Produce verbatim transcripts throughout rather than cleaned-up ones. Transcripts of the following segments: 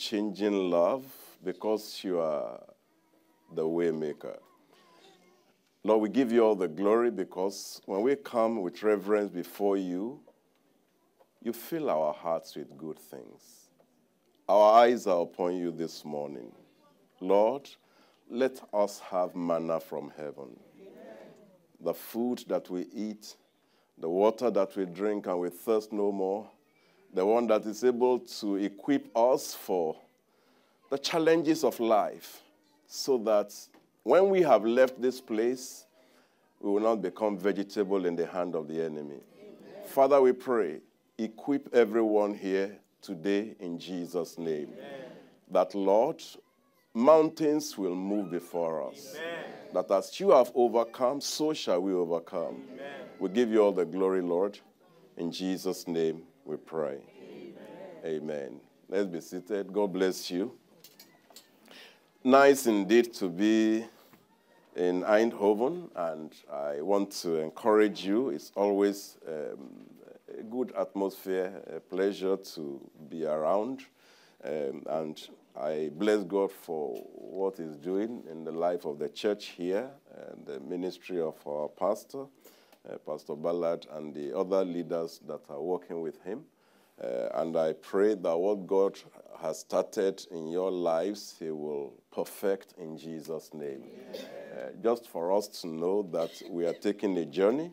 changing love, because you are the way maker. Lord, we give you all the glory, because when we come with reverence before you, you fill our hearts with good things. Our eyes are upon you this morning. Lord, let us have manna from heaven. Amen. The food that we eat, the water that we drink and we thirst no more, the one that is able to equip us for the challenges of life, so that when we have left this place, we will not become vegetable in the hand of the enemy. Amen. Father, we pray, equip everyone here today in Jesus' name. Amen. That, Lord, mountains will move before us. Amen. That as you have overcome, so shall we overcome. Amen. We give you all the glory, Lord. In Jesus' name we pray. Amen. Amen. Let's be seated. God bless you. Nice indeed to be in Eindhoven, and I want to encourage you. It's always um, a good atmosphere, a pleasure to be around, um, and I bless God for what he's doing in the life of the church here, and the ministry of our pastor, uh, Pastor Ballard, and the other leaders that are working with him. Uh, and I pray that what God has started in your lives, he will perfect in Jesus' name. Uh, just for us to know that we are taking a journey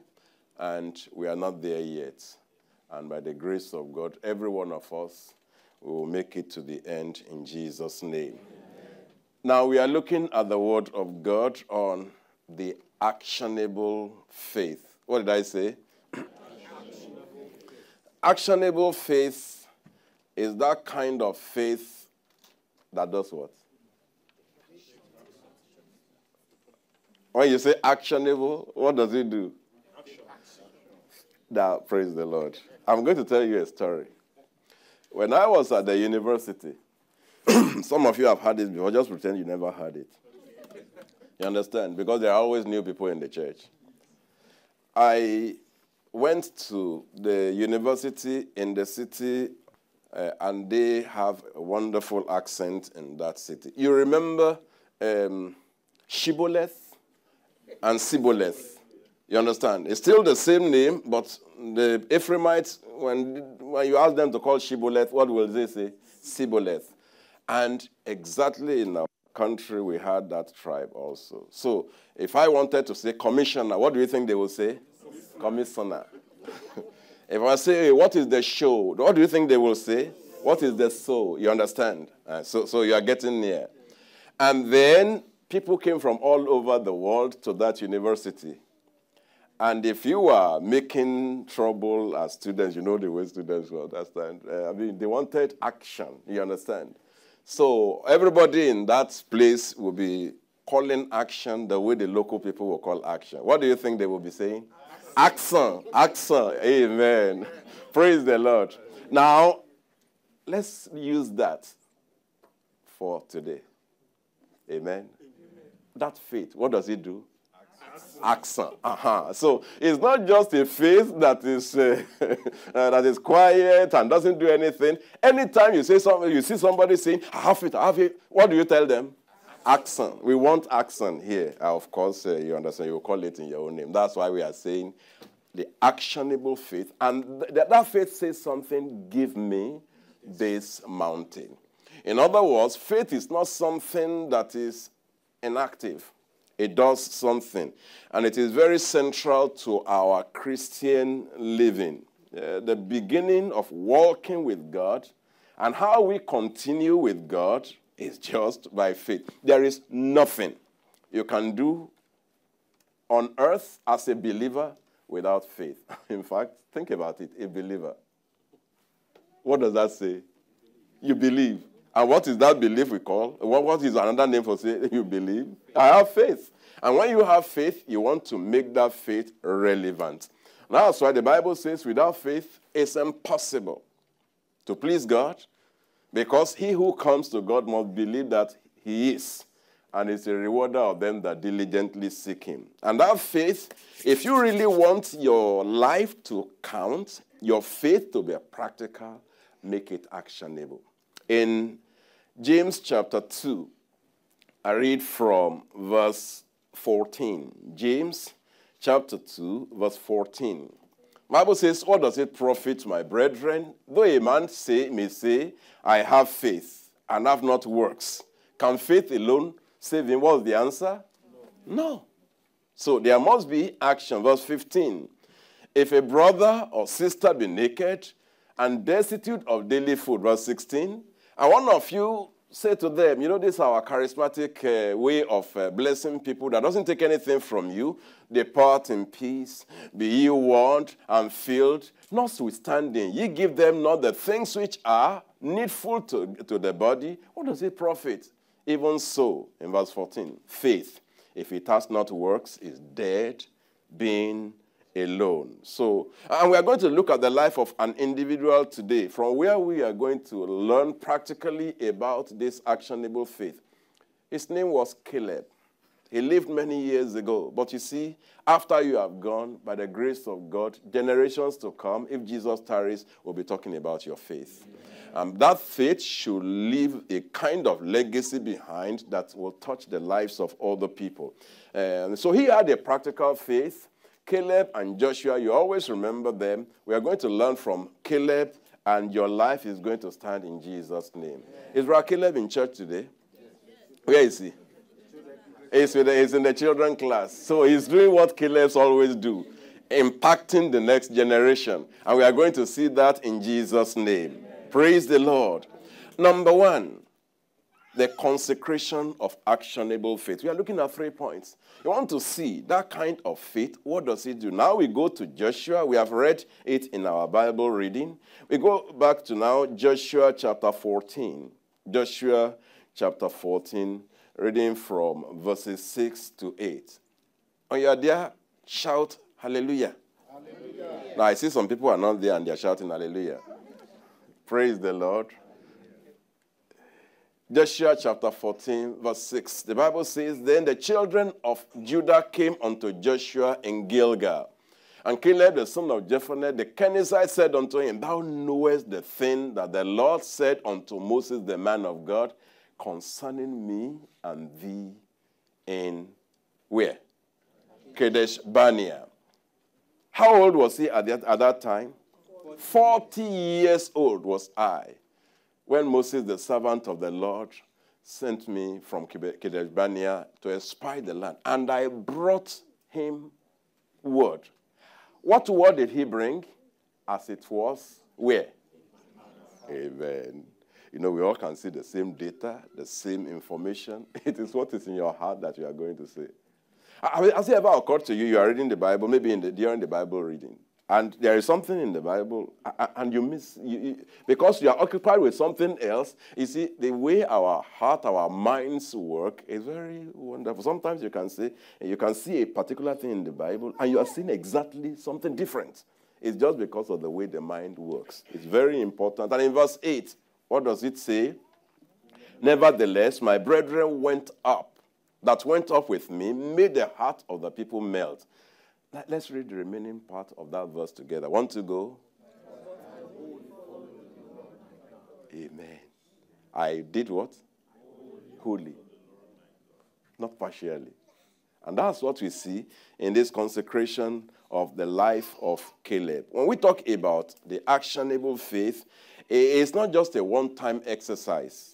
and we are not there yet. And by the grace of God, every one of us will make it to the end in Jesus' name. Amen. Now we are looking at the word of God on the actionable faith. What did I say? Actionable faith is that kind of faith that does what? When you say actionable, what does it do? Action. Now, praise the Lord. I'm going to tell you a story. When I was at the university, some of you have heard this before, just pretend you never heard it. You understand? Because there are always new people in the church. I went to the university in the city, uh, and they have a wonderful accent in that city. You remember um, Shibboleth and Shibboleth. You understand? It's still the same name, but the Ephraimites, when, when you ask them to call Shibboleth, what will they say? Shibboleth. And exactly in our country, we had that tribe also. So if I wanted to say commissioner, what do you think they will say? Commissioner. If I say, hey, what is the show? What do you think they will say? What is the soul? You understand? Uh, so, so you are getting near. And then people came from all over the world to that university. And if you are making trouble as students, you know the way students will understand. Uh, I mean, they wanted action. You understand? So everybody in that place will be calling action the way the local people will call action. What do you think they will be saying? Aksa, Aksa, amen. Praise the Lord. Now, let's use that for today. Amen. Amen. That faith, what does it do? Aksa. Uh-huh. So it's not just a faith that is uh, that is quiet and doesn't do anything. Anytime you say something, you see somebody saying, "I have it, I have it." What do you tell them? Accent. We want accent here. Uh, of course, uh, you understand, you call it in your own name. That's why we are saying the actionable faith. And th that faith says something, give me this mountain. In other words, faith is not something that is inactive. It does something. And it is very central to our Christian living. Uh, the beginning of walking with God and how we continue with God is just by faith. There is nothing you can do on earth as a believer without faith. In fact, think about it, a believer. What does that say? You believe. And what is that belief we call? What is another name for say you believe? I have faith. And when you have faith, you want to make that faith relevant. That's why the Bible says without faith, it's impossible to please God, because he who comes to God must believe that he is, and is a rewarder of them that diligently seek him. And that faith, if you really want your life to count, your faith to be practical, make it actionable. In James chapter two, I read from verse fourteen. James chapter two, verse fourteen. Bible says, what does it profit, my brethren, though a man say, may say, I have faith and have not works? Can faith alone save him? What's the answer? No. no. So there must be action. Verse fifteen. If a brother or sister be naked and destitute of daily food, verse sixteen, and one of you say to them, you know, this is our charismatic uh, way of uh, blessing people that doesn't take anything from you. Depart in peace, be ye warmed and filled, notwithstanding ye give them not the things which are needful to, to the body. What does it profit? Even so, in verse fourteen, faith, if it has not works, is dead, being alone. So, and we are going to look at the life of an individual today, from where we are going to learn practically about this actionable faith. His name was Caleb. He lived many years ago. But you see, after you have gone, by the grace of God, generations to come, if Jesus tarries, we'll be talking about your faith. And um, that faith should leave a kind of legacy behind that will touch the lives of other people. And so he had a practical faith. Caleb and Joshua, you always remember them. We are going to learn from Caleb, and your life is going to stand in Jesus' name. Yes. Is Brother Caleb in church today? Yes. Where is he? Yes. He's, with the, he's in the children's class. So he's doing what Calebs always do, impacting the next generation. And we are going to see that in Jesus' name. Amen. Praise the Lord. Number one, the consecration of actionable faith. We are looking at three points. You want to see that kind of faith, what does it do? Now we go to Joshua. We have read it in our Bible reading. We go back to now Joshua chapter fourteen. Joshua chapter fourteen, reading from verses six to eight. When you are there, shout hallelujah. Hallelujah. Now I see some people are not there and they are shouting hallelujah. Praise the Lord. Joshua chapter fourteen, verse six. The Bible says, then the children of Judah came unto Joshua in Gilgal. And Caleb, the son of Jephunneh, the Kenizzite, said unto him, thou knowest the thing that the Lord said unto Moses, the man of God, concerning me and thee in where? Kadesh Barnea. How old was he at that, at that time? Forty years old was I, when Moses, the servant of the Lord, sent me from Kadesh Barnea to espy the land, and I brought him word. What word did he bring? As it was, where? Amen. You know, we all can see the same data, the same information. It is what is in your heart that you are going to say. Has it ever occurred to you, you are reading the Bible, maybe in the, during the Bible reading, and there is something in the Bible, and you miss, you, you, because you are occupied with something else. You see, the way our heart, our minds work is very wonderful. Sometimes you can see, you can see a particular thing in the Bible, and you are seeing exactly something different. It's just because of the way the mind works. It's very important. And in verse eight, what does it say? Nevertheless, my brethren went up, that went up with me, made the heart of the people melt. Let's read the remaining part of that verse together. Want to go? Amen. I did what? Wholly. Not partially. And that's what we see in this consecration of the life of Caleb. When we talk about the actionable faith, it's not just a one-time exercise.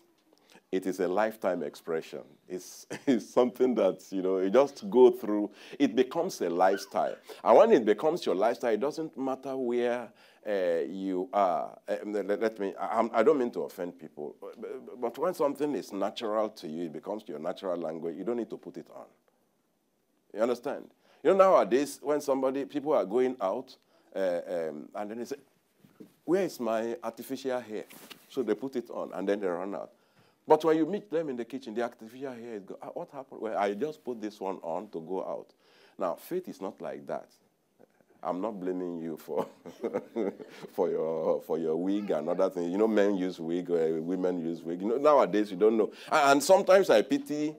It is a lifetime expression. It's, it's something that, you know, you just go through. It becomes a lifestyle. And when it becomes your lifestyle, it doesn't matter where uh, you are. Uh, let, let me, I, I don't mean to offend people, but, but when something is natural to you, it becomes your natural language, you don't need to put it on. You understand? You know, nowadays, when somebody, people are going out, uh, um, and then they say, where is my artificial hair? So they put it on, and then they run out. But when you meet them in the kitchen, the artificial hair is gone. What happened? Well, I just put this one on to go out. Now, faith is not like that. I'm not blaming you for, for, your, for your wig and other things. You know, men use wig, or women use wig. You know, nowadays, you don't know. And sometimes I pity,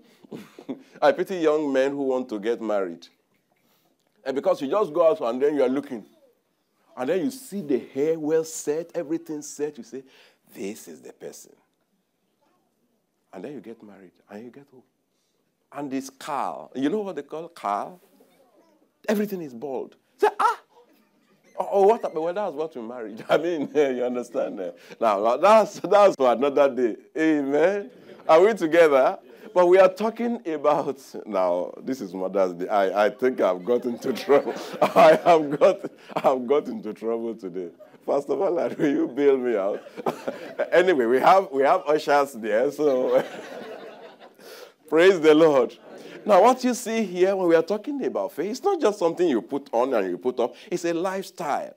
I pity young men who want to get married. And because you just go out and then you are looking. And then you see the hair well set, everything set. You say, this is the person. And then you get married, and you get who? And this Carl. You know what they call Carl? Everything is bald. Say, ah! Oh, what happened? Well, that's what we married. I mean, you understand. Now, that's, that's for another day. Amen. Are we together? But we are talking about, now, this is Mother's Day. I, I think I've got into trouble. I have got, I've got into trouble today. Pastor Ballard, will you bail me out? Anyway, we have, we have ushers there, so praise the Lord. Now, what you see here when we are talking about faith, it's not just something you put on and you put off. It's a lifestyle.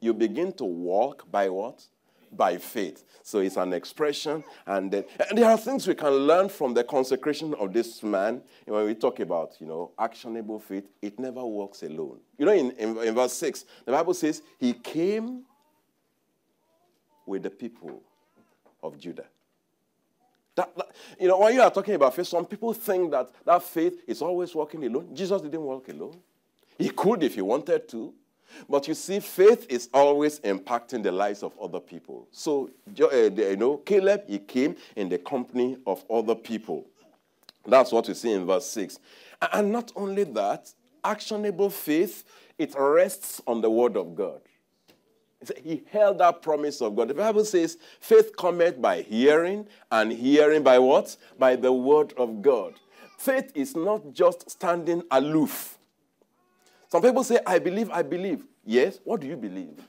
You begin to walk by what? By faith. So it's an expression. And, then, and there are things we can learn from the consecration of this man. And when we talk about, you know, actionable faith, it never works alone. You know, in, in, in verse six, the Bible says, he came with the people of Judah. That, that, you know, when you are talking about faith, some people think that that faith is always walking alone. Jesus didn't walk alone. He could if he wanted to. But you see, faith is always impacting the lives of other people. So, you know, Caleb, he came in the company of other people. That's what we see in verse six. And not only that, actionable faith, it rests on the word of God. He held that promise of God. The Bible says, faith cometh by hearing, and hearing by what? By the word of God. Faith is not just standing aloof. Some people say, I believe, I believe. Yes, what do you believe?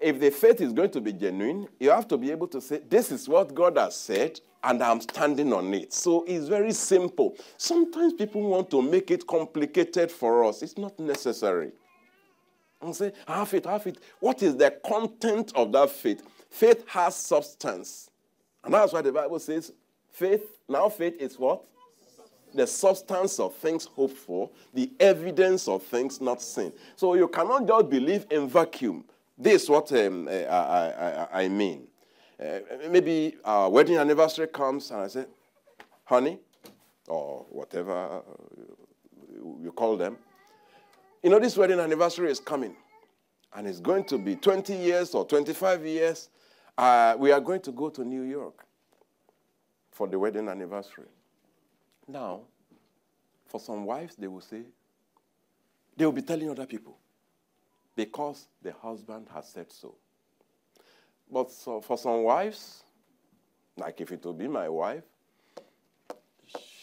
If the faith is going to be genuine, you have to be able to say, this is what God has said, and I'm standing on it. So it's very simple. Sometimes people want to make it complicated for us. It's not necessary. And say, have it, have it. What is the content of that faith? Faith has substance. And that's why the Bible says, faith, now faith is what? The substance of things hoped for, the evidence of things not seen. So you cannot just believe in vacuum. This is what um, I, I, I mean. Uh, maybe our wedding anniversary comes and I say, honey, or whatever you call them. You know, this wedding anniversary is coming. And it's going to be twenty years or twenty-five years. Uh, we are going to go to New York for the wedding anniversary. Now, for some wives, they will say, they will be telling other people because the husband has said so. But so for some wives, like if it will be my wife,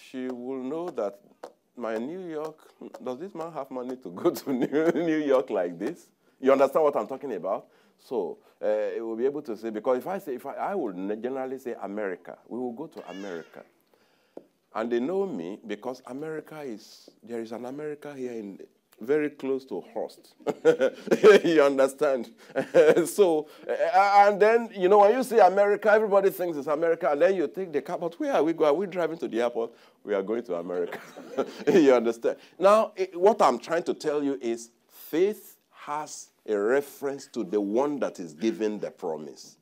she will know that my New York, does this man have money to go to New York like this? You understand what I'm talking about? So uh, it will be able to say, because if I say, if I, I would generally say America, we will go to America. And they know me because America is, there is an America here in, very close to Horst. You understand? So, and then, you know, when you say America, everybody thinks it's America. And then you take the car, but where are we going? Are we driving to the airport? We are going to America. You understand? Now, it, what I'm trying to tell you is faith has a reference to the one that is giving the promise.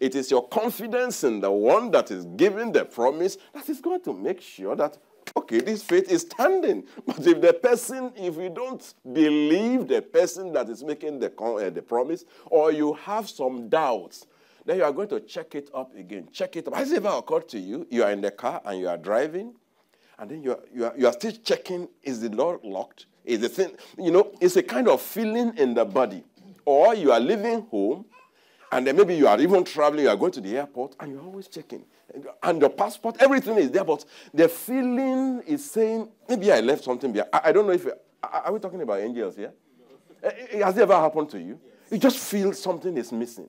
It is your confidence in the one that is giving the promise that is going to make sure that, okay, this faith is standing. But if the person, if you don't believe the person that is making the, uh, the promise, or you have some doubts, then you are going to check it up again. Check it up. Has it ever occurred to you? You are in the car and you are driving, and then you are, you are, you are still checking, is the door locked? Is the thing, you know, it's a kind of feeling in the body. Or you are leaving home, and then maybe you are even traveling, you are going to the airport, and you're always checking. And your passport, everything is there, but the feeling is saying, maybe I left something behind. I, I don't know if, are we talking about angels here? No. Has it ever happened to you? Yes. You just feel something is missing.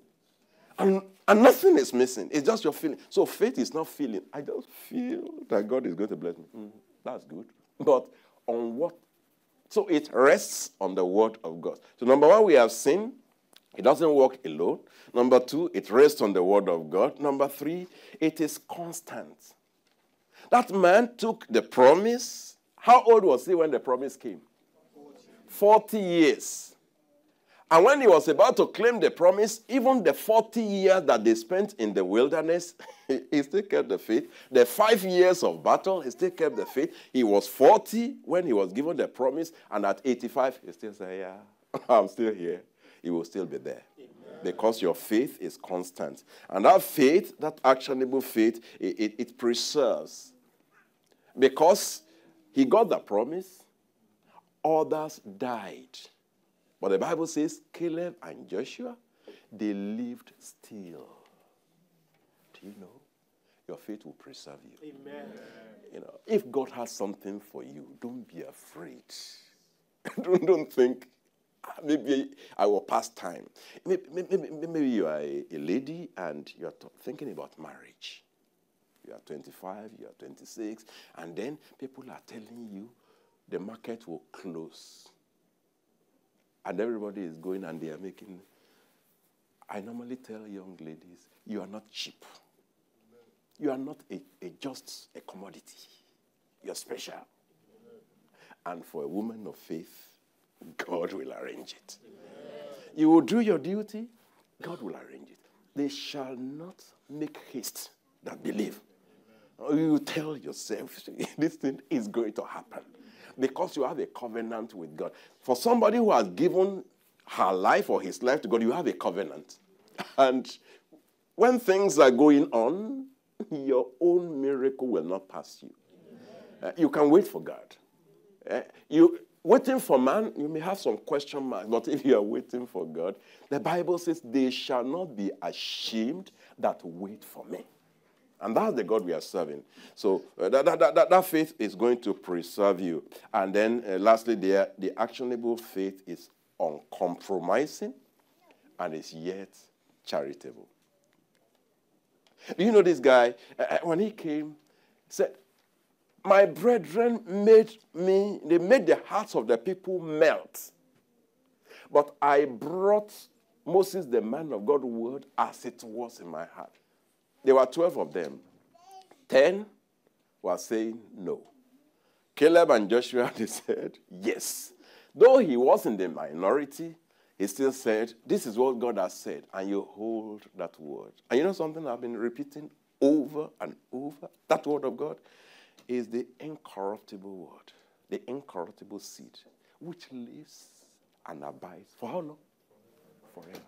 And, and nothing is missing. It's just your feeling. So faith is not feeling. I just feel that God is going to bless me. Mm, that's good. But on what? So it rests on the word of God. So number one, we have seen. It doesn't work alone. Number two, it rests on the word of God. Number three, it is constant. That man took the promise. How old was he when the promise came? forty years. And when he was about to claim the promise, even the forty years that they spent in the wilderness, he still kept the faith. The five years of battle, he still kept the faith. He was forty when he was given the promise. And at eighty-five, he still said, yeah, I'm still here. He will still be there. Amen. because your faith is constant. And that faith, that actionable faith, it, it, it preserves. Because he got the promise, others died. But the Bible says Caleb and Joshua, they lived still. Do you know? Your faith will preserve you. Amen. You know, if God has something for you, don't be afraid. don't, don't think, maybe I will pass time. Maybe, maybe, maybe you are a, a lady and you are thinking about marriage. You are twenty-five, you are twenty-six, and then people are telling you the market will close. And everybody is going and they are making... I normally tell young ladies, you are not cheap. You are not a, a just a commodity. You are special. And for a woman of faith, God will arrange it. Amen. You will do your duty, God will arrange it. They shall not make haste that believe. You tell yourself, this thing is going to happen. Because you have a covenant with God. For somebody who has given her life or his life to God, you have a covenant. And when things are going on, your own miracle will not pass you. Uh, you can wait for God. Uh, you waiting for man, you may have some question marks, but if you are waiting for God, the Bible says, they shall not be ashamed that wait for me. And that's the God we are serving. So uh, that, that, that, that faith is going to preserve you. And then uh, lastly, the, the actionable faith is uncompromising and is yet charitable. Do you know this guy, uh, when he came, said, my brethren made me, they made the hearts of the people melt. But I brought Moses, the man of God's word, as it was in my heart. There were twelve of them. ten were saying no. Caleb and Joshua, they said yes. Though he was in the minority, he still said, this is what God has said, and you hold that word. And you know something I've been repeating over and over? That word of God is the incorruptible word, the incorruptible seed, which lives and abides for how long? Forever.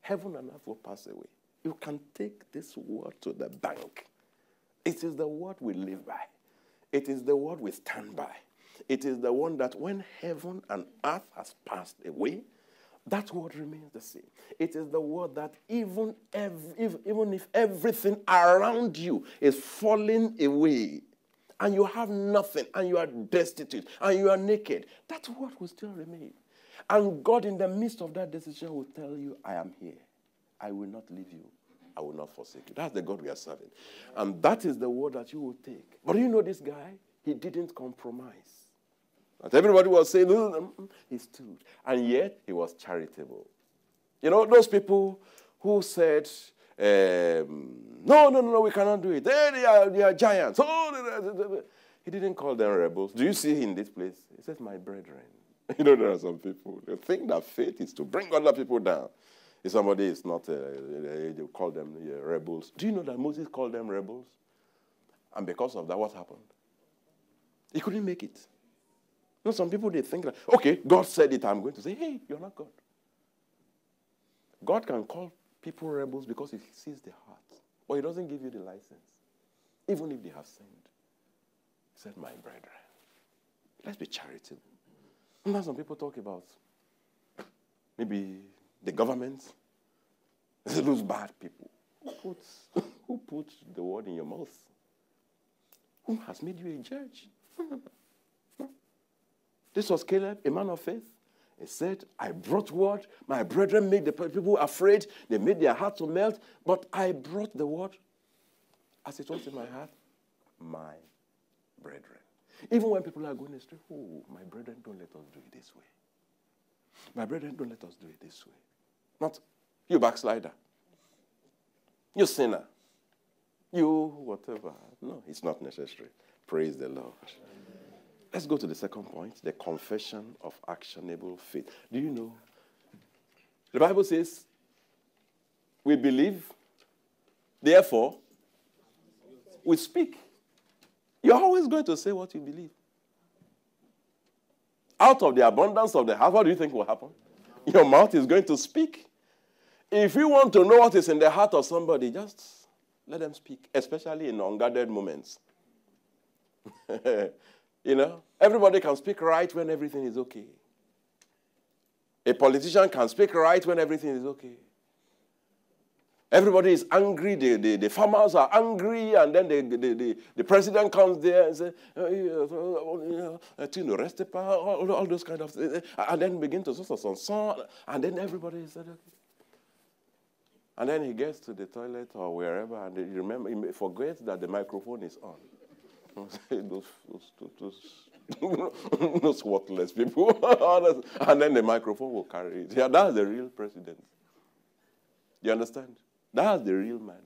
Heaven and earth will pass away. You can take this word to the bank. It is the word we live by. It is the word we stand by. It is the one that when heaven and earth has passed away, that word remains the same. It is the word that even, ev if, even if everything around you is falling away and you have nothing and you are destitute and you are naked, that word will still remain. And God in the midst of that decision will tell you, I am here. I will not leave you. I will not forsake you. That's the God we are serving. And that is the word that you will take. But you know this guy? He didn't compromise. And everybody was saying, no, he stood. And yet, he was charitable. You know, those people who said, um, no, no, no, we cannot do it. They, they, are, they are giants. Oh, he didn't call them rebels. Do you see in this place? He says, my brethren. You know, there are some people, they think that faith is to bring other people down. If somebody is not, uh, they call them uh, rebels. Do you know that Moses called them rebels? And because of that, what happened? He couldn't make it. You know, some people, they think that, okay, God said it, I'm going to say, hey, you're not God. God can call people rebels because he sees the heart. But he doesn't give you the license, even if they have sinned. He said, my brethren, let's be charitable. And now some people talk about maybe the government. Those bad people. Who puts, who puts the word in your mouth? Who has made you a judge? This was Caleb, a man of faith. He said, I brought word. My brethren made the people afraid. They made their hearts to melt. But I brought the word as it was in my heart. My brethren. Even when people are going astray, oh, my brethren, don't let us do it this way. My brethren, don't let us do it this way. Not, you backslider. You sinner. You whatever. No, it's not necessary. Praise the Lord. Let's go to the second point, the confession of actionable faith. Do you know? The Bible says, we believe, therefore, we speak. You're always going to say what you believe. Out of the abundance of the heart, what do you think will happen? Your mouth is going to speak. If you want to know what is in the heart of somebody, just let them speak, especially in unguarded moments. You know, everybody can speak right when everything is okay. A politician can speak right when everything is okay. Everybody is angry. The, the, the farmers are angry. And then the, the, the, the president comes there and says, you know, rest all, all those kind of things. And then begin to sort of song. And then everybody is okay. And then he gets to the toilet or wherever, and he, remember, he forgets that the microphone is on. those, those, those, those worthless people. And then the microphone will carry it. Yeah, that's the real president. You understand? That's the real man.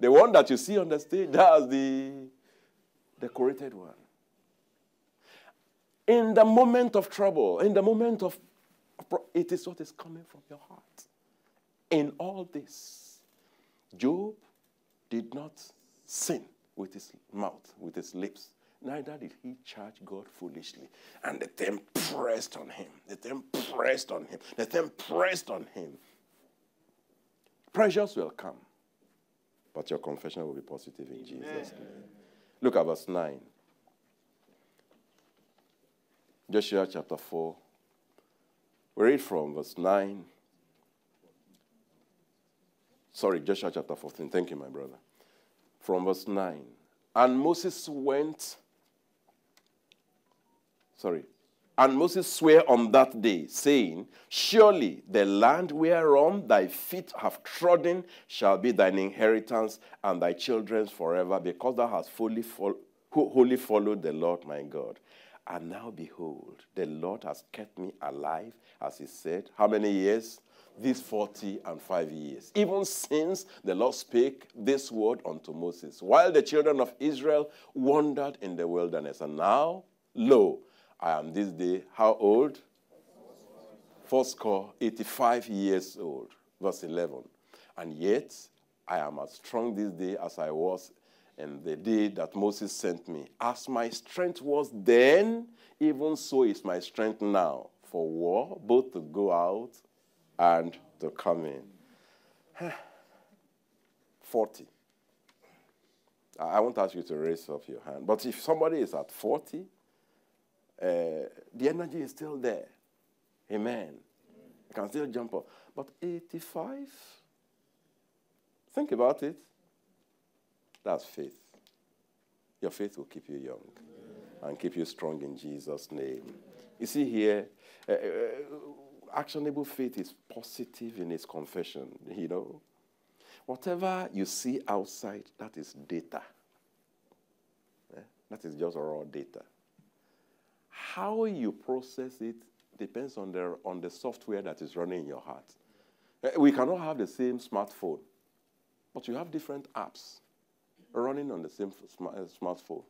The one that you see on the stage, that's the decorated one. In the moment of trouble, in the moment of, it is what is coming from your heart. In all this, Job did not sin with his mouth, with his lips. Neither did he charge God foolishly. And the thing pressed on him. The thing pressed on him. The thing pressed on him. Pressures will come, but your confession will be positive in Jesus' name. Look at verse nine. Joshua chapter four. We read from verse nine. Sorry, Joshua chapter fourteen. Thank you, my brother. From verse nine. And Moses went, sorry, and Moses sware on that day, saying, surely the land whereon thy feet have trodden shall be thine inheritance and thy children's forever, because thou hast wholly fo- wholly followed the Lord my God. And now behold, the Lord has kept me alive, as he said. How many years? These forty and five years, even since the Lord spake this word unto Moses, while the children of Israel wandered in the wilderness. And now, lo, I am this day, how old? Fourscore, eighty-five years old. Verse eleven. And yet I am as strong this day as I was in the day that Moses sent me. As my strength was then, even so is my strength now, for war, both to go out and to come in. forty. I won't ask you to raise up your hand. But if somebody is at forty, uh, the energy is still there. Amen. You can still jump up. But eighty-five? Think about it. That's faith. Your faith will keep you young. Amen. And keep you strong in Jesus' name. You see here, uh, uh, actionable faith is positive in its confession, you know. Whatever you see outside, that is data. Yeah? That is just raw data. How you process it depends on the, on the software that is running in your heart. We cannot have the same smartphone, but you have different apps running on the same smartphone.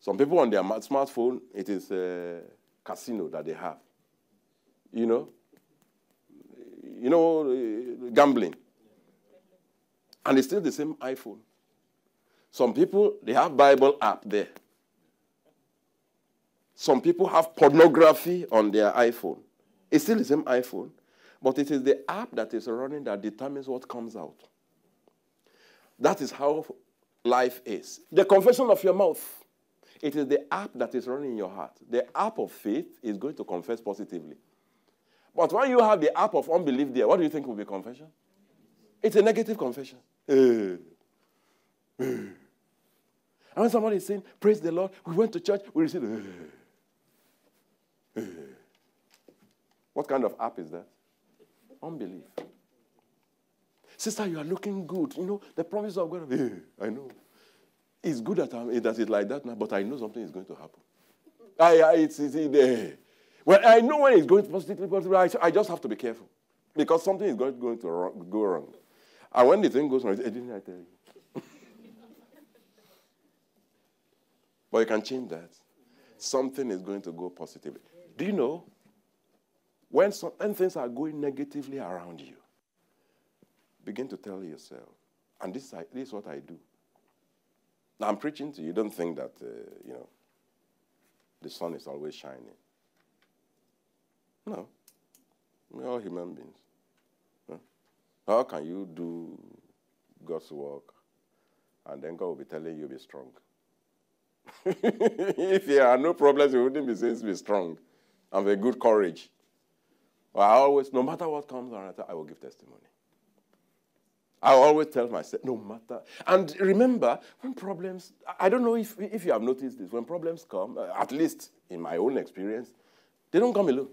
Some people on their smartphone, it is a casino that they have. You know, you know, gambling. And it's still the same iPhone. Some people, they have Bible app there. Some people have pornography on their iPhone. It's still the same iPhone, but it is the app that is running that determines what comes out. That is how life is. The confession of your mouth, it is the app that is running in your heart. The app of faith is going to confess positively. But when you have the app of unbelief there, what do you think will be confession? It's a negative confession. And when somebody is saying, praise the Lord, we went to church, we received. What kind of app is that? Unbelief. Sister, you are looking good. You know, the promise of God, I know. It's good that, I'm, that it's like that now, but I know something is going to happen. I, I, it's, it's, it's, Well, I know when it's going positively, positively, I just have to be careful. Because something is going to go wrong. And when the thing goes wrong, didn't I tell you? But you can change that. Something is going to go positively. Do you know, when, some, when things are going negatively around you, begin to tell yourself, and this, I, this is what I do. Now, I'm preaching to you. Don't think that, uh, you know, the sun is always shining. No, we're all human beings. Huh? How can you do God's work? And then God will be telling you, be strong. If there are no problems, you wouldn't be saying, be strong. And with good courage. But I always, no matter what comes around, I will give testimony. I always tell myself, no matter. And remember, when problems, I don't know if, if you have noticed this, when problems come, at least in my own experience, they don't come alone.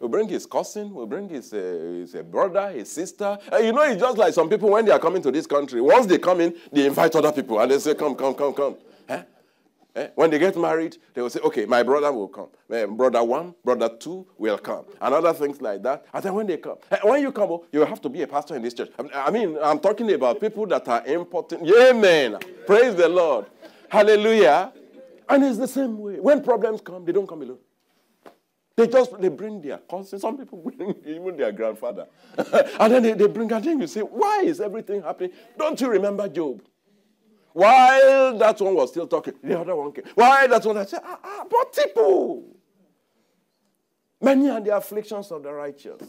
He'll bring his cousin, he'll bring his, uh, his uh, brother, his sister. Uh, you know, it's just like some people when they are coming to this country. Once they come in, they invite other people and they say, come, come, come, come. Huh? Eh? When they get married, they will say, okay, my brother will come. Uh, brother one, brother two will come. And other things like that. And then when they come, uh, when you come, you have to be a pastor in this church. I mean, I'm talking about people that are important. Amen. Praise the Lord. Hallelujah. And it's the same way. When problems come, they don't come alone. They just they bring their cousins. Some people bring even their grandfather. And then they, they bring, and then you say, why is everything happening? Don't you remember Job? While that one was still talking, the other one came. While that one, I said, ah, ah, but people. Many are the afflictions of the righteous.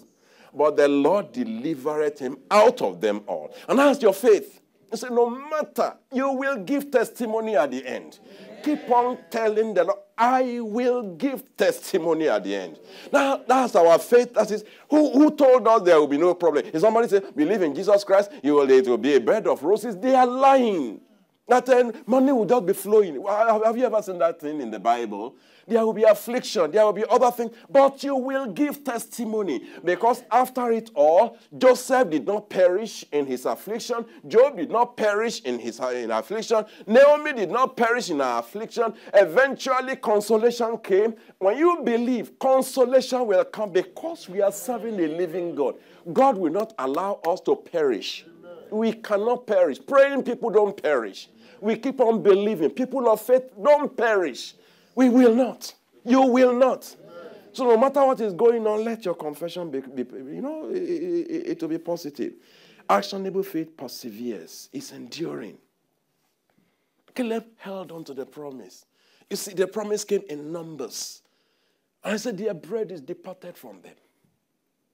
But the Lord delivereth him out of them all. And that's your faith. You say, no matter, you will give testimony at the end. Amen. Keep on telling the Lord. I will give testimony at the end. Now, that's our faith. That is, who, who told us there will be no problem? If somebody says, believe in Jesus Christ, you will, it will be a bed of roses, they are lying. That then money will not be flowing. Have you ever seen that thing in the Bible? There will be affliction. There will be other things. But you will give testimony. Because after it all, Joseph did not perish in his affliction. Job did not perish in his in affliction. Naomi did not perish in her affliction. Eventually, consolation came. When you believe, consolation will come because we are serving a living God. God will not allow us to perish. We cannot perish. Praying people don't perish. We keep on believing. People of faith don't perish. We will not. You will not. Amen. So no matter what is going on, let your confession be, be you know, it, it, it will be positive. Actionable faith perseveres. It's enduring. Caleb held on to the promise. You see, the promise came in numbers. And I said, their bread is departed from them.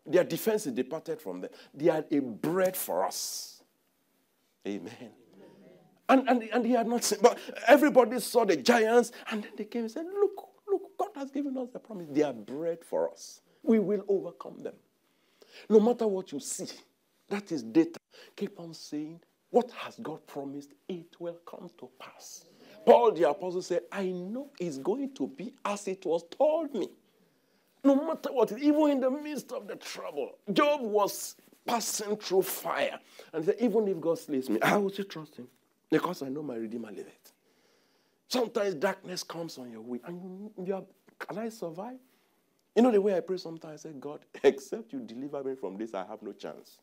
Their defense is departed from them. They are a bread for us. Amen. Amen. And, and, and he had not seen, but everybody saw the giants, and then they came and said, look, look, God has given us the promise. They are bread for us. We will overcome them. No matter what you see, that is data. Keep on saying, what has God promised? It will come to pass. Paul the apostle said, I know it's going to be as it was told me. No matter what, even in the midst of the trouble, Job was passing through fire. And he said, even if God slays me, I will still trust him because I know my Redeemer liveth. Sometimes darkness comes on your way and you are, can I survive? You know the way I pray sometimes, I say, God, except you deliver me from this, I have no chance.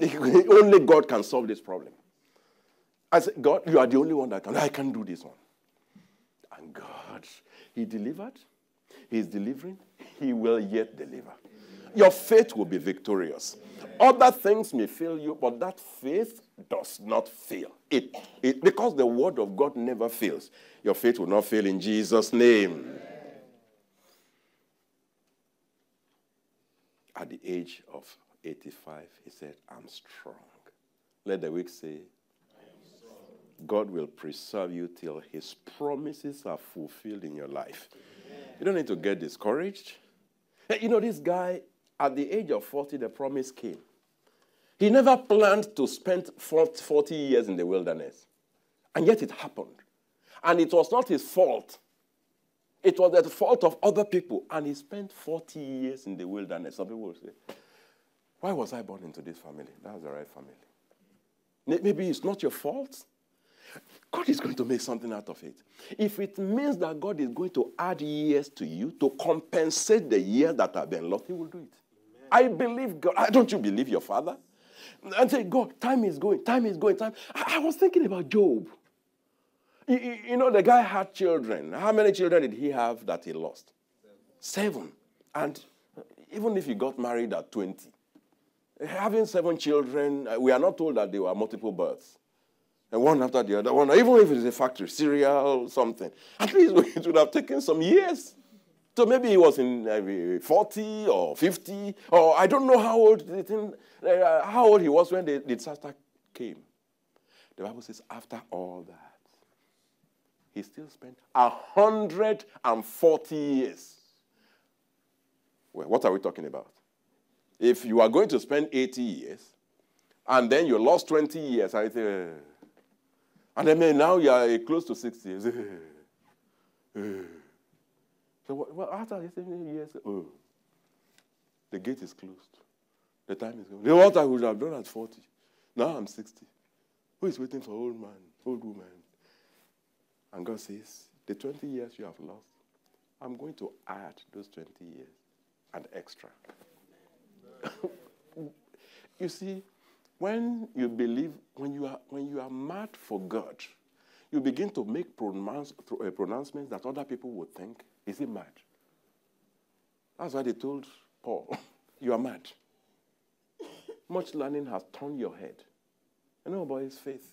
Only God can solve this problem. I say, God, you are the only one that can. I can do this one. And God, he delivered, he's delivering, he will yet deliver. Your faith will be victorious. Other things may fail you, but that faith does not fail. It, it, because the word of God never fails. Your faith will not fail in Jesus' name. Amen. At the age of eighty-five, he said, I'm strong. Let the weak say, I am strong. God will preserve you till his promises are fulfilled in your life. Amen. You don't need to get discouraged. You know, this guy, at the age of forty, the promise came. He never planned to spend forty years in the wilderness. And yet it happened. And it was not his fault. It was the fault of other people. And he spent forty years in the wilderness. Some people will say, why was I born into this family? That's the right family. Maybe it's not your fault. God is going to make something out of it. If it means that God is going to add years to you to compensate the years that have been lost, he will do it. I believe God. I, don't you believe your father? And say, God, time is going, time is going, time. I, I was thinking about Job. You, you, you know, the guy had children. How many children did he have that he lost? Seven. And even if he got married at twenty, having seven children, we are not told that they were multiple births. And one after the other one, even if it's a factory, cereal, something. At least it would have taken some years. So maybe he was in uh, forty or fifty, or I don't know how old the thing, uh, how old he was when the, the disaster came. The Bible says, after all that, he still spent one hundred forty years. Well, what are we talking about? If you are going to spend eighty years, and then you lost twenty years, I say, and then now you are close to sixty years. So what, what, after years, oh, the gate is closed. The time is gone. What I would have done at forty, now I'm sixty. Who is waiting for old man, old woman? And God says, the twenty years you have lost, I'm going to add those twenty years and extra. You see, when you believe, when you are, when you are mad for God, you begin to make pronounce, uh, pronouncements that other people would think, is he mad? That's why they told Paul, you are mad. Much learning has turned your head. I know about his faith.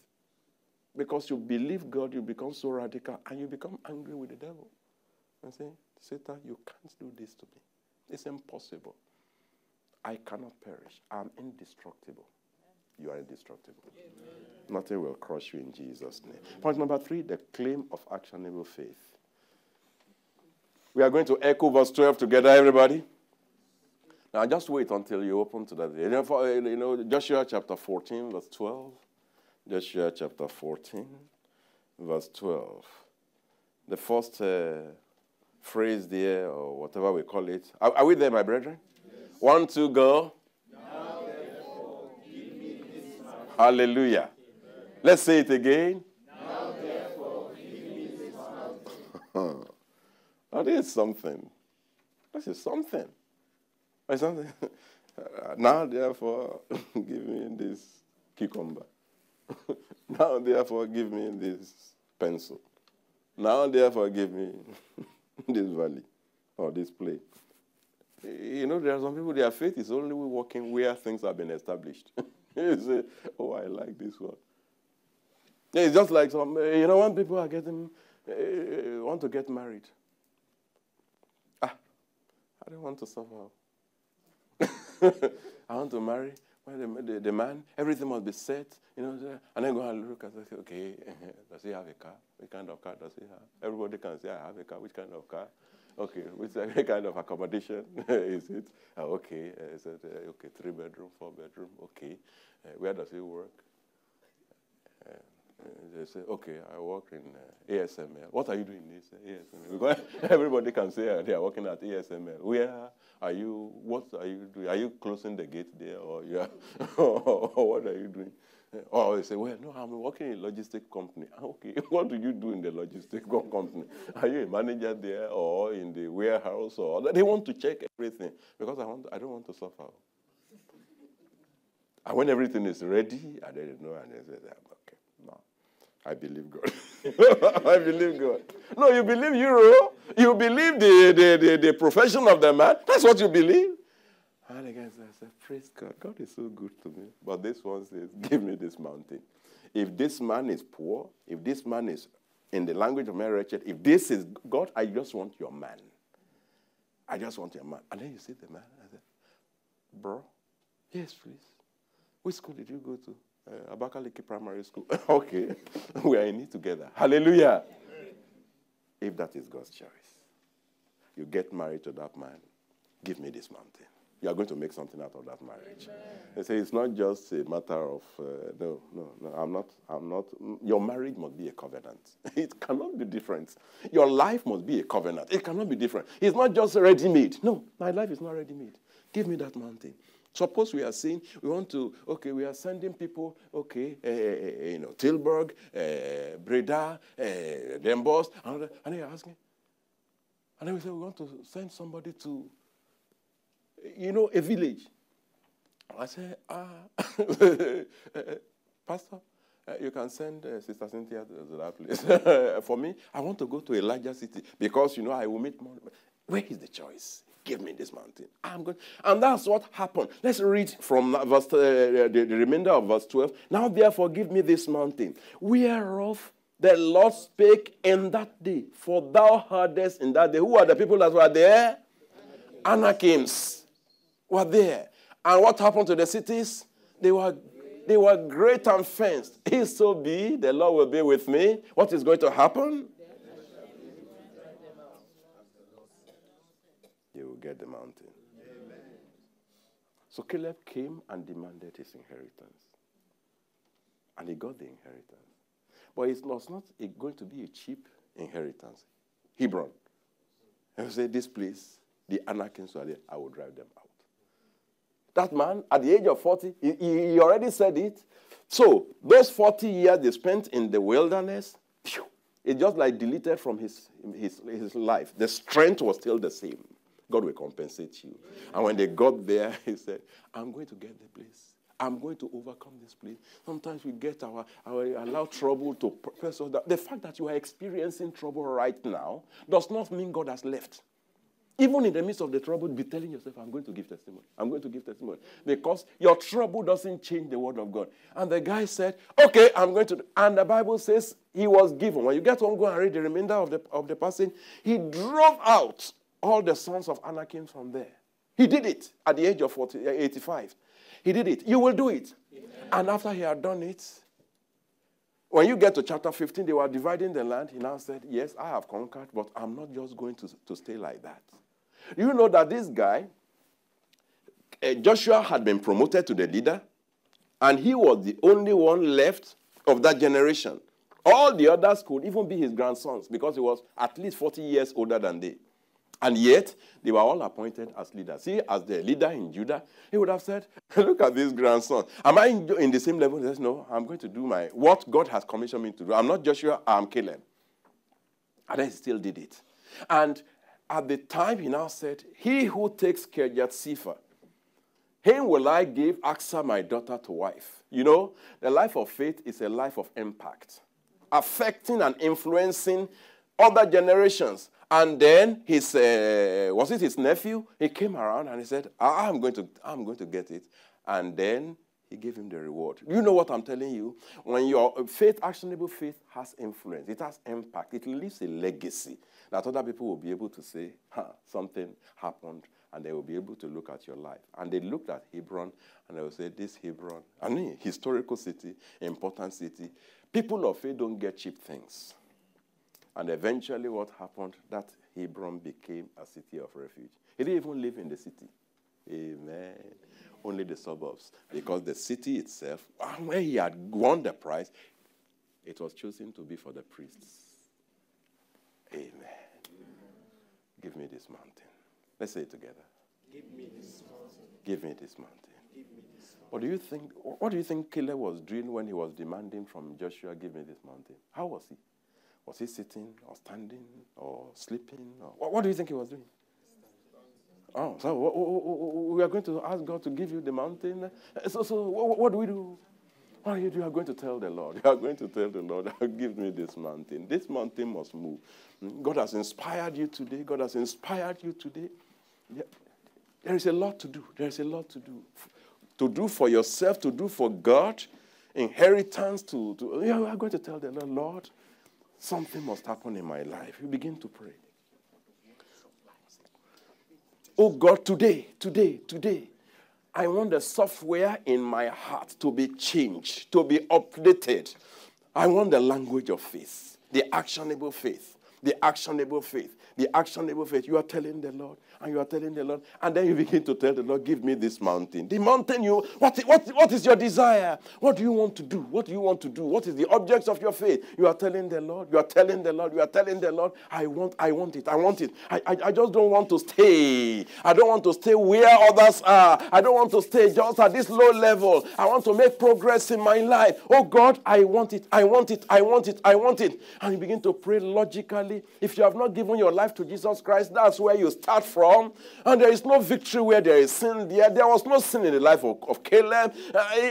Because you believe God, you become so radical, and you become angry with the devil. And say, Satan, you can't do this to me. It's impossible. I cannot perish. I'm indestructible. You are indestructible. Amen. Nothing will crush you in Jesus' name. Point number three, the claim of actionable faith. We are going to echo verse twelve together, everybody. Now, just wait until you open to that. You know, you know, Joshua chapter fourteen, verse twelve. Joshua chapter fourteen, verse twelve. The first uh, phrase there, or whatever we call it. Are, are we there, my brethren? Yes. One, two, go. Now, therefore, give me this money. Hallelujah. Amen. Let's say it again. Now, therefore, give me this money. That is something. That is something. That is something. Now, therefore, give me this cucumber. Now, therefore, give me this pencil. Now, therefore, give me this valley or this plane. You know, there are some people, their faith is only working where things have been established. You say, oh, I like this one. It's just like some, you know, when people are getting, uh, want to get married. Ah, I don't want to suffer. I want to marry. The, the, the man, everything must be set, you know, and then go and look and say, okay, does he have a car? What kind of car does he have? Everybody can say, I have a car. Which kind of car? Okay, which kind of accommodation is it? Uh, okay, uh, is it, uh, okay, three bedroom, four bedroom, okay. Uh, where does he work? Uh, they say, okay, I work in uh, A S M L. What are you doing in A S M L? Because everybody can say uh, they are working at A S M L. Where are you? What are you doing? Are you closing the gate there? Or, you are or what are you doing? Or they say, well, no, I'm working in a logistics company. Okay, what do you do in the logistics company? Are you a manager there or in the warehouse? Or they want to check everything because I, want to, I don't want to suffer. And when everything is ready, I don't know, and they say, okay, no. I believe God. I believe God. No, you believe Euro. You believe the, the, the, the profession of the man. That's what you believe. And again, I said, praise God. God is so good to me. But this one says, give me this mountain. If this man is poor, if this man is, in the language of my wretched, if this is God, I just want your man. I just want your man. And then you see the man. I said, bro, yes, please. Which school did you go to? Uh, Abakaliki Primary School. Okay. We are in it together. Hallelujah. Amen. If that is God's choice, you get married to that man, give me this mountain. You are going to make something out of that marriage. Amen. They say it's not just a matter of, uh, no, no, no, I'm not, I'm not. Your marriage must be a covenant. It cannot be different. Your life must be a covenant. It cannot be different. It's not just ready-made. No, my life is not ready-made. Give me that mountain. Suppose we are saying we want to, okay, we are sending people, okay, uh, you know, Tilburg, uh, Breda, uh, Den Bosch, and, and they are asking. And then we say we want to send somebody to, you know, a village. I say, ah, Pastor, uh, you can send uh, Sister Cynthia to that place. For me, I want to go to a larger city because, you know, I will meet more. Where is the choice? Give me this mountain. I'm good. And that's what happened. Let's read from verse, uh, the, the remainder of verse twelve. Now, therefore, give me this mountain, whereof The Lord spake in that day, for thou hadest in that day. Who are the people that were there? Anakims were there. And what happened to the cities? They were, they were great and fenced. If so be, the Lord will be with me. What is going to happen? They will get the mountain. Amen. So Caleb came and demanded his inheritance. And he got the inheritance. But it was not going to be a cheap inheritance. Hebron. And he said, this place, the Anakims are there, I will drive them out. That man, at the age of forty, he, he already said it. So, those forty years they spent in the wilderness, phew, it just like deleted from his, his, his life. The strength was still the same. God will compensate you. And when they got there, he said, I'm going to get the place. I'm going to overcome this place. Sometimes we get our, our allow trouble to press us down. The fact that you are experiencing trouble right now does not mean God has left. Even in the midst of the trouble, be telling yourself, I'm going to give testimony. I'm going to give testimony. Because your trouble doesn't change the word of God. And the guy said, okay, I'm going to. And the Bible says he was given. When you get home, go and read the remainder of the, of the passage. He drove out all the sons of Anakim from there. He did it at the age of forty, eighty-five. He did it. You will do it. Amen. And after he had done it, when you get to chapter fifteen, they were dividing the land. He now said, yes, I have conquered, but I'm not just going to, to stay like that. You know that this guy, uh, Joshua had been promoted to the leader, and he was the only one left of that generation. All the others could even be his grandsons, because he was at least forty years older than they. And yet, they were all appointed as leaders. See, as the leader in Judah, he would have said, look at this grandson. Am I in the same level? He says, no, I'm going to do my what God has commissioned me to do. I'm not Joshua, I'm Caleb. And then he still did it. And at the time, he now said, he who takes Kirjath-sepher, him will I give Aksa, my daughter, to wife. You know, the life of faith is a life of impact, affecting and influencing other generations. And then his, uh, was it his nephew? He came around and he said, I'm going, to, I'm going to get it. And then he gave him the reward. You know what I'm telling you? When your faith, actionable faith, has influence, it has impact, it leaves a legacy that other people will be able to say, huh, something happened, and they will be able to look at your life. And they looked at Hebron, and they will say, this Hebron, I mean, historical city, important city. People of faith don't get cheap things. And eventually what happened, that Hebron became a city of refuge. He didn't even live in the city. Amen. Only the suburbs. Because the city itself, when he had won the prize, it was chosen to be for the priests. Amen. Give me this mountain. Let's say it together. Give me this mountain. Give me this mountain. Give me this mountain. What do you think, what do you think Caleb was doing when he was demanding from Joshua, give me this mountain? How was he? Was he sitting or standing or sleeping? Or what, what do you think he was doing? Oh, so oh, oh, oh, we are going to ask God to give you the mountain. So, so what, what do we do? What do you do? You are going to tell the Lord. You are going to tell the Lord, give me this mountain. This mountain must move. God has inspired you today. God has inspired you today. There is a lot to do. There is a lot to do. To do for yourself, to do for God, inheritance. To, to You are going to tell the Lord, Lord, something must happen in my life. You begin to pray. Oh God, today, today, today, I want the software in my heart to be changed, to be updated. I want the language of faith, the actionable faith, the actionable faith, the actionable faith. You are telling the Lord, and you are telling the Lord, and then you begin to tell the Lord, give me this mountain. The mountain, you, what, what, what is your desire? What do you want to do? What do you want to do? What is the objects of your faith? You are telling the Lord, you are telling the Lord, you are telling the Lord, I want, I want it, I want it. I, I, I just don't want to stay. I don't want to stay where others are. I don't want to stay just at this low level. I want to make progress in my life. Oh God, I want it, I want it, I want it, I want it. And you begin to pray logically. If you have not given your life to Jesus Christ, that's where you start from. And there is no victory where there is sin. There, there was no sin in the life of, of Caleb. Uh,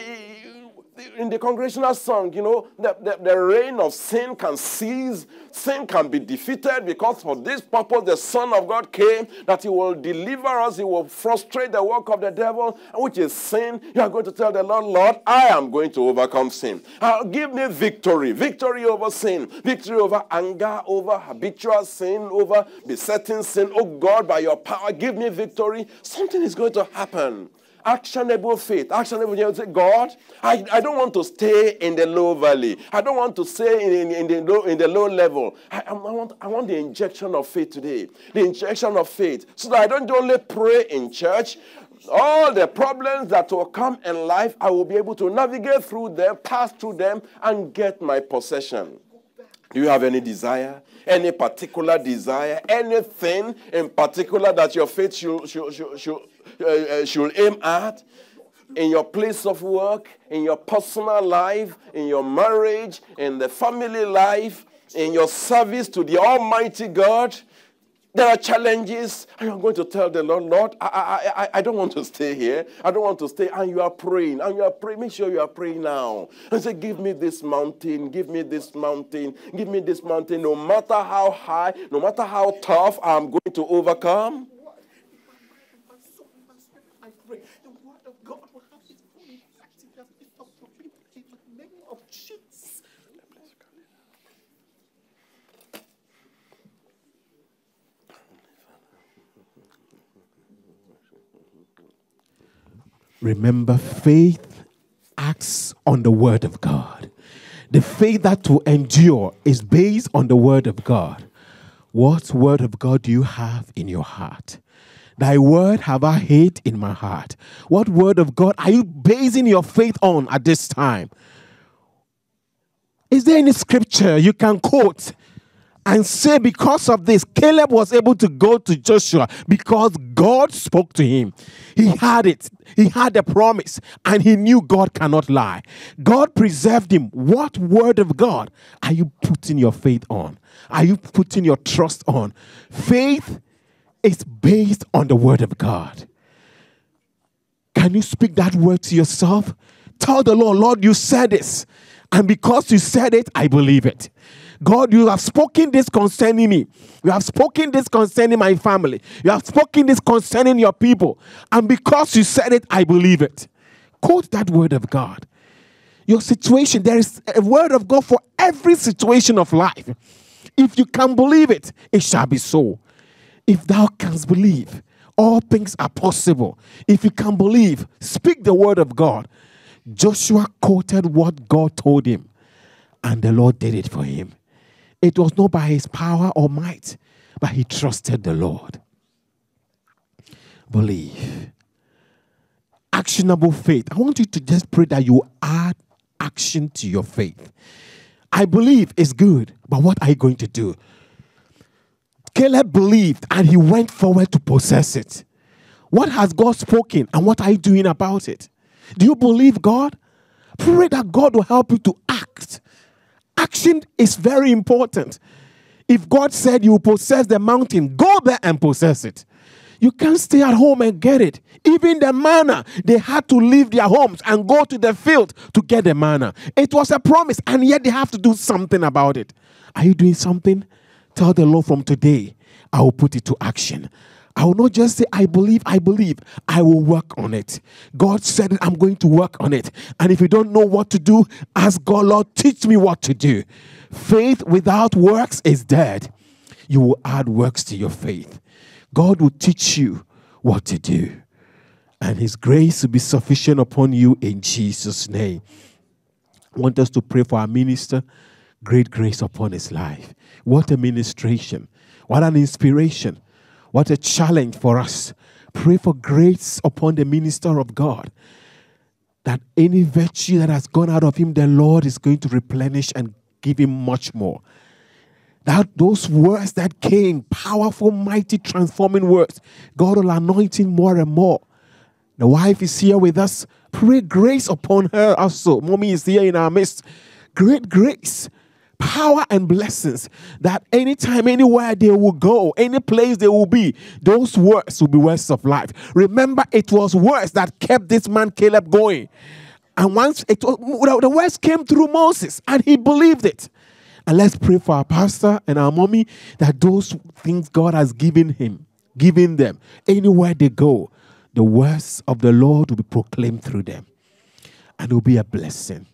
in the congregational song, you know, the, the, the reign of sin can cease. Sin can be defeated because for this purpose the Son of God came, that he will deliver us, he will frustrate the work of the devil, which is sin. You are going to tell the Lord, Lord, I am going to overcome sin. Uh, give me victory, victory over sin, victory over anger, over habitual sin, over besetting sin. Oh God, by your power, give me victory. Something is going to happen. Actionable faith. Actionable faith. Say, God, I, I don't want to stay in the low valley. I don't want to stay in, in, in, the, low, in the low level. I, I, want, I want the injection of faith today. The injection of faith. So that I don't only pray in church. All the problems that will come in life, I will be able to navigate through them, pass through them, and get my possession. Do you have any desire, any particular desire, anything in particular that your faith should, should, should, should, uh, should aim at? In your place of work, in your personal life, in your marriage, in the family life, in your service to the Almighty God? There are challenges, and you're going to tell the Lord, Lord, I, I, I, I don't want to stay here. I don't want to stay. And you are praying, and you are praying. Make sure you are praying now. And say, give me this mountain, give me this mountain, give me this mountain. No matter how high, no matter how tough, I'm going to overcome. Remember, faith acts on the word of God. The faith that will endure is based on the word of God. What word of God do you have in your heart? Thy word have I hid in my heart. What word of God are you basing your faith on at this time? Is there any scripture you can quote and say, because of this, Caleb was able to go to Joshua because God spoke to him? He had it. He had the promise, and he knew God cannot lie. God preserved him. What word of God are you putting your faith on? Are you putting your trust on? Faith is based on the word of God. Can you speak that word to yourself? Tell the Lord, Lord, you said this, and because you said it, I believe it. God, you have spoken this concerning me. You have spoken this concerning my family. You have spoken this concerning your people. And because you said it, I believe it. Quote that word of God. Your situation, there is a word of God for every situation of life. If you can believe it, it shall be so. If thou canst believe, all things are possible. If you can believe, speak the word of God. Joshua quoted what God told him, and the Lord did it for him. It was not by his power or might, but he trusted the Lord. Believe. Actionable faith. I want you to just pray that you add action to your faith. I believe is good, but what are you going to do? Caleb believed, and he went forward to possess it. What has God spoken, and what are you doing about it? Do you believe God? Pray that God will help you to act. Action is very important. If God said you possess the mountain, go there and possess it. You can't stay at home and get it. Even the manna, they had to leave their homes and go to the field to get the manna. It was a promise, and yet they have to do something about it. Are you doing something? Tell the Lord, from today, I will put it to action. I will not just say, I believe, I believe. I will work on it. God said it, I'm going to work on it. And if you don't know what to do, ask God, Lord, teach me what to do. Faith without works is dead. You will add works to your faith. God will teach you what to do. And his grace will be sufficient upon you in Jesus' name. I want us to pray for our minister. Great grace upon his life. What a ministration. What an inspiration. What a challenge for us. Pray for grace upon the minister of God, that any virtue that has gone out of him, the Lord is going to replenish and give him much more. That those words that came, powerful, mighty, transforming words, God will anoint him more and more. The wife is here with us. Pray grace upon her also. Mommy is here in our midst. Great grace. Power and blessings, that anytime, anywhere they will go, any place they will be, those words will be words of life. Remember, it was words that kept this man Caleb going. And once it was, the words came through Moses, and he believed it. And let's pray for our pastor and our mommy that those things God has given him, given them, anywhere they go, the words of the Lord will be proclaimed through them. And it will be a blessing.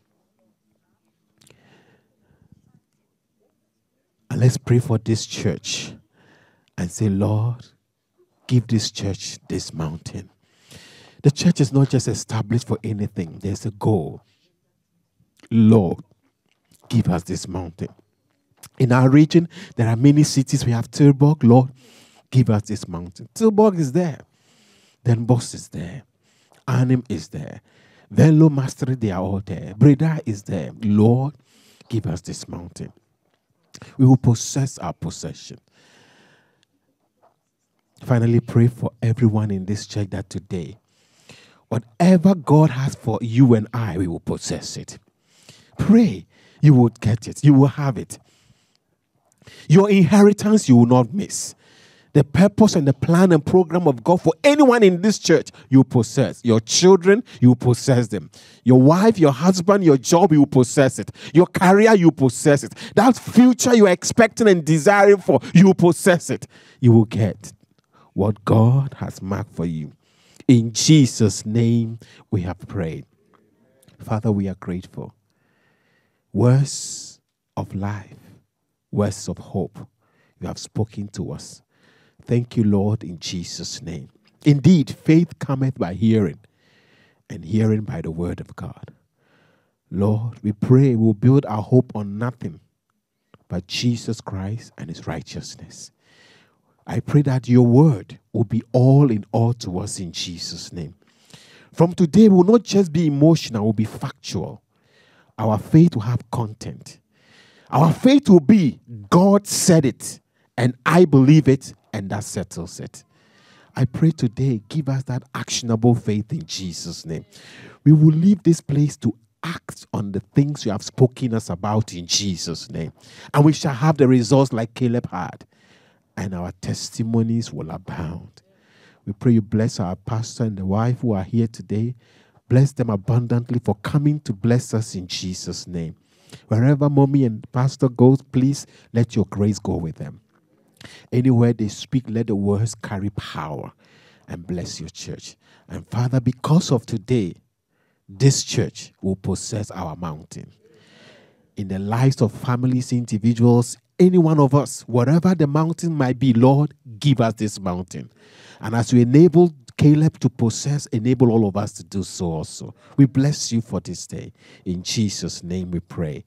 And let's pray for this church and say, Lord, give this church this mountain. The church is not just established for anything. There's a goal. Lord, give us this mountain. In our region, there are many cities. We have Tilburg. Lord, give us this mountain. Tilburg is there. Den Bosch is there. Arnhem is there. Venlo, Maastricht, they are all there. Breda is there. Lord, give us this mountain. We will possess our possession. Finally, pray for everyone in this church that today, whatever God has for you and I, we will possess it. Pray, you will get it. You will have it. Your inheritance, you will not miss. The purpose and the plan and program of God for anyone in this church, you possess. Your children, you possess them. Your wife, your husband, your job, you possess it. Your career, you possess it. That future you're expecting and desiring for, you possess it. You will get what God has marked for you. In Jesus' name, we have prayed. Father, we are grateful. Words of life, words of hope, you have spoken to us. Thank you, Lord, in Jesus' name. Indeed, faith cometh by hearing, and hearing by the word of God. Lord, we pray we'll build our hope on nothing but Jesus Christ and his righteousness. I pray that your word will be all in all to us in Jesus' name. From today, we will not just be emotional, we will be factual. Our faith will have content. Our faith will be, God said it, and I believe it, and that settles it. I pray today, give us that actionable faith in Jesus' name. We will leave this place to act on the things you have spoken us about in Jesus' name. And we shall have the results like Caleb had. And our testimonies will abound. We pray you bless our pastor and the wife who are here today. Bless them abundantly for coming to bless us in Jesus' name. Wherever mommy and pastor goes, please let your grace go with them. Anywhere they speak, let the words carry power and bless your church. And Father, because of today, this church will possess our mountain. In the lives of families, individuals, any one of us, whatever the mountain might be, Lord, give us this mountain. And as you enable Caleb to possess, enable all of us to do so also. We bless you for this day. In Jesus' name we pray.